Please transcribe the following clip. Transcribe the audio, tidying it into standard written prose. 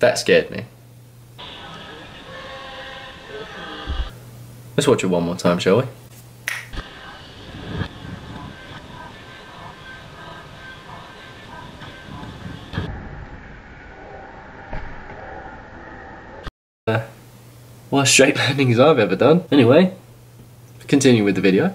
That scared me. Let's watch it one more time, shall we? Worst straight landings I've ever done. Anyway, continue with the video.